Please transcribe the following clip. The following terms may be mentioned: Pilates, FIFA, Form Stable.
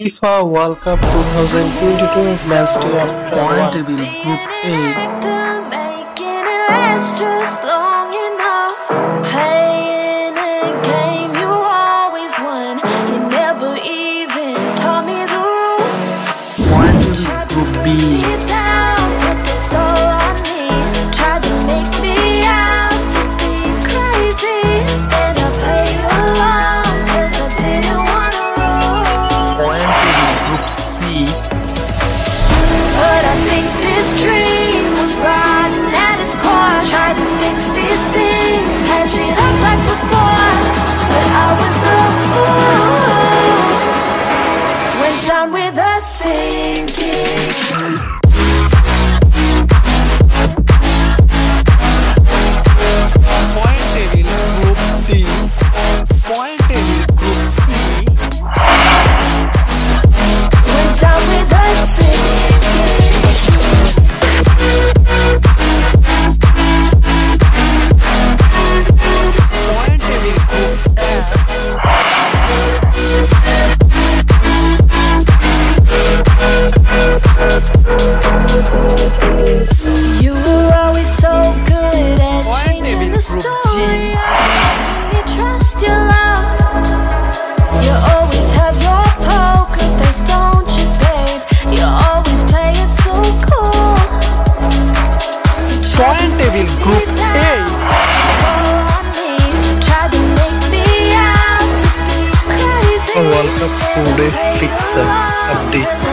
FIFA World Cup 2022 match day of point table Group A. Making it last just long enough. Playing a game you always won. You never even taught me the rules. Point table Group B. Tried to make me out to be crazy, and I played along 'cause I didn't want to lose. Point table Group C. But I think this dream was rotten at its core. Tried to fix these things, patch it up like before, but I was the fool. Went down with a sinking. World Cup Today Fixer update.